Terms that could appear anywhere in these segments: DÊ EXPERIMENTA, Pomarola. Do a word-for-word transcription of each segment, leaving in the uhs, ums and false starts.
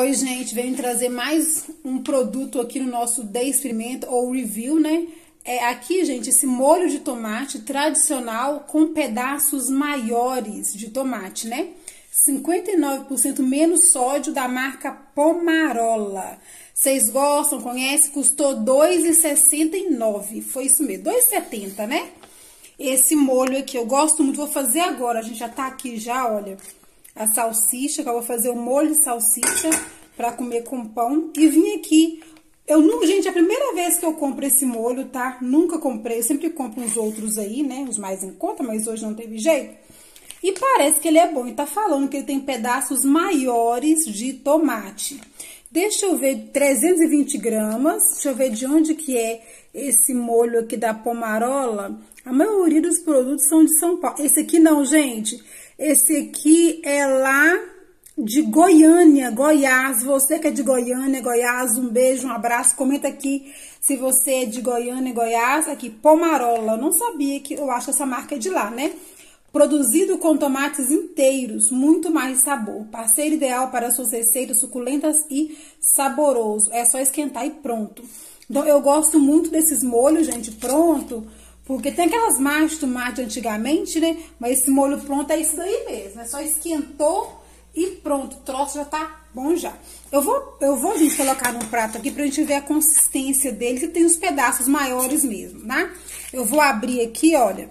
Oi, gente, venho trazer mais um produto aqui no nosso Day Experimento ou Review, né? É aqui, gente, esse molho de tomate tradicional com pedaços maiores de tomate, né? cinquenta e nove por cento menos sódio da marca Pomarola. Vocês gostam, conhecem? Custou dois reais e sessenta e nove centavos. Foi isso mesmo, dois reais e setenta centavos, né? Esse molho aqui eu gosto muito, vou fazer agora. A gente já tá aqui já, olha. A salsicha, que eu vou fazer o molho de salsicha pra comer com pão. E vim aqui, eu não, gente, é a primeira vez que eu compro esse molho, tá? Nunca comprei, eu sempre compro os outros aí, né? Os mais em conta, mas hoje não teve jeito. E parece que ele é bom, e tá falando que ele tem pedaços maiores de tomate. Deixa eu ver, trezentos e vinte gramas, deixa eu ver de onde que é esse molho aqui da Pomarola. A maioria dos produtos são de São Paulo. Esse aqui não, gente. Esse aqui é lá de Goiânia, Goiás. Você que é de Goiânia, Goiás, um beijo, um abraço. Comenta aqui se você é de Goiânia, Goiás. Aqui, Pomarola. Eu não sabia que eu acho essa marca de lá, né? Produzido com tomates inteiros, muito mais sabor. Parceiro ideal para suas receitas suculentas e saboroso. É só esquentar e pronto. Então, eu gosto muito desses molhos, gente, pronto. Porque tem aquelas massas de tomate antigamente, né? Mas esse molho pronto é isso daí mesmo. É só esquentou e pronto. O troço já tá bom já. Eu vou, eu vou gente, colocar num prato aqui pra gente ver a consistência dele, que tem os pedaços maiores mesmo, né? Eu vou abrir aqui, olha.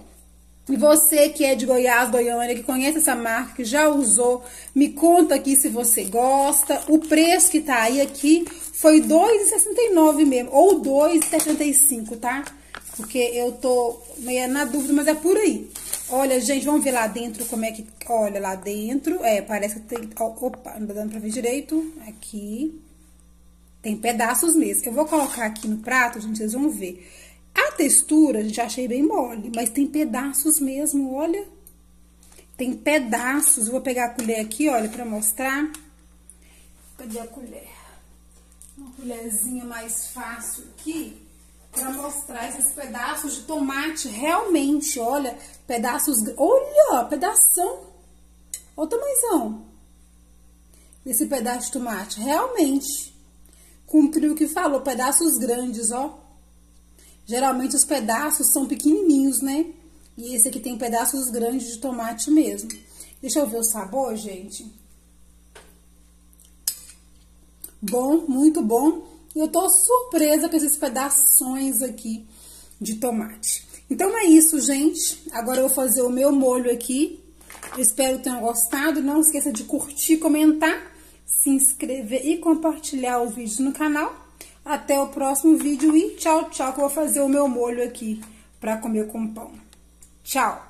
E você que é de Goiás, Goiânia, que conhece essa marca, que já usou, me conta aqui se você gosta. O preço que tá aí aqui foi dois reais e sessenta e nove centavos mesmo. Ou dois reais e setenta e cinco centavos, tá? Porque eu tô meio na dúvida, mas é por aí. Olha, gente, vamos ver lá dentro como é que... Olha, lá dentro, é, parece que tem... Opa, não tá dando pra ver direito. Aqui. Tem pedaços mesmo. Eu vou colocar aqui no prato, gente, vocês vão ver. A textura, gente, eu achei bem mole, mas tem pedaços mesmo, olha. Tem pedaços. Eu vou pegar a colher aqui, olha, pra mostrar. Cadê a colher? Uma colherzinha mais fácil aqui. Pra mostrar esses pedaços de tomate, realmente, olha, pedaços, olha, pedação, olha o tamanhozão desse pedaço de tomate, realmente, cumpriu o que falou, pedaços grandes, ó, geralmente os pedaços são pequenininhos, né, e esse aqui tem pedaços grandes de tomate mesmo. Deixa eu ver o sabor, gente, bom, muito bom. Eu tô surpresa com esses pedaços aqui de tomate. Então é isso, gente. Agora eu vou fazer o meu molho aqui. Eu espero que tenham gostado. Não esqueça de curtir, comentar, se inscrever e compartilhar o vídeo no canal. Até o próximo vídeo e tchau, tchau, que eu vou fazer o meu molho aqui pra comer com pão. Tchau!